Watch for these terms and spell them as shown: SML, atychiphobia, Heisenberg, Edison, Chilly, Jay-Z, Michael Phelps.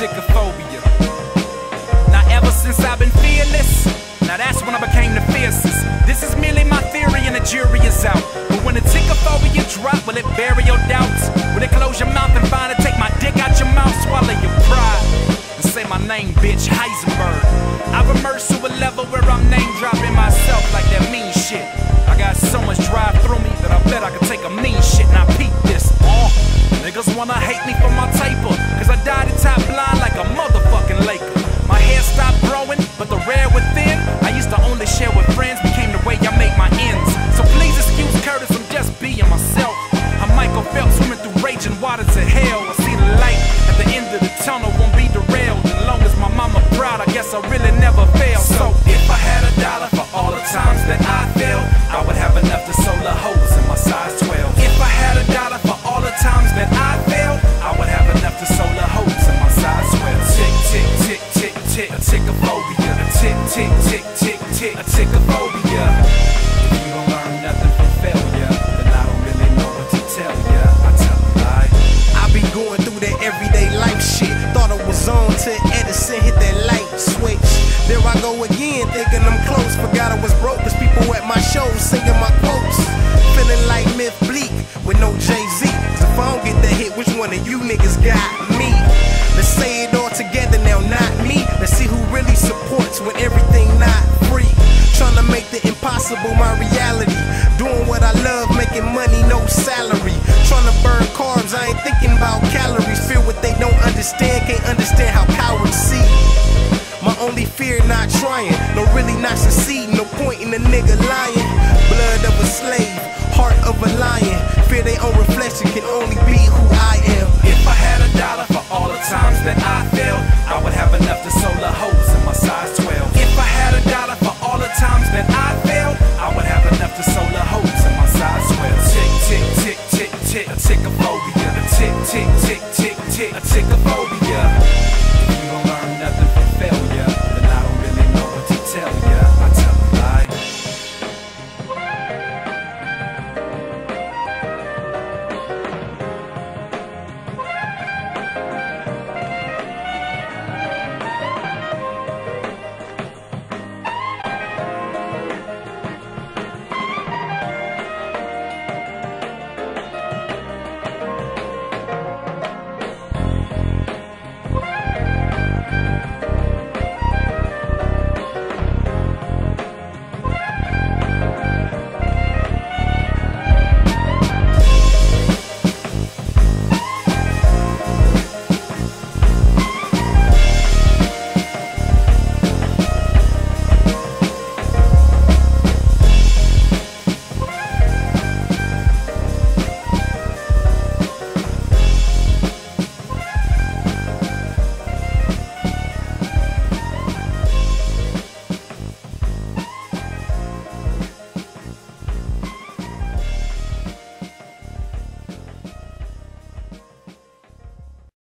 atychiphobia. Now ever since I've been fearless, now that's when I became the fiercest. This is merely my theory and the jury is out. But when atychiphobia drop, will it bury your doubts? Will it close your mouth and find it? Take my dick out your mouth, swallow your pride, and say my name, bitch, Heisenberg. I've emerged to a level where I'm name dropping myself like that mean shit. I got so much drive through me that I bet I could take a mean shit. Now peep this, niggas wanna hate me for my taper, cause I died at top blind like a motherfucking Laker. My hair stopped growing, but the rare within I used to only share with friends became the way I make my ends. So please excuse Curtis, I'm just being myself. I'm Michael Phelps swimming through raging waters of hell. I see the light at the end of the tunnel, won't be derailed. As long as my mama proud, I guess I really never fail. So if I had $1 for all the times that I failed, I would have enough to sew the holes in my size 12. If I had $1 for all the times that I failed, I would have enough to sew the holes in my size 12. Tick, tick, tick, tick, tick, atychiphobia. Tick, tick, tick, tick, tick, atychiphobia. If you don't learn nothing from failure, then I don't really know what to tell ya. I tell a lie. I be going through that everyday life shit. Thought I was on till Edison hit that light switch. There I go again, thinking I'm close. Forgot I was broke, cause people at my shows singing my quotes. Feeling like Myth Bleak with no Jay-Z. If I don't get that hit, which one of you niggas got me? Let's say it all together now, not me. Let's see who really supports when everything not free. Trying to make the impossible my reality. Doing what I love, making money, no salary. Trying to burn carbs, I ain't thinking about calories. Fear what they don't understand, can't understand how cowards see. My only fear not trying, no really not succeeding, no point in a nigga lying. Blood of a slave, heart of a lion. Fear they own reflection can only be who I am. If I had $1 for all the times that I failed, I would have enough to sew the holes in my size 12. If I had $1 for all the times that I failed, I would have enough to sew the holes in my size 12. Tick, tick, tick, tick, tick, atychiphobia. Tick, tick, tick, tick, tick, atychiphobia.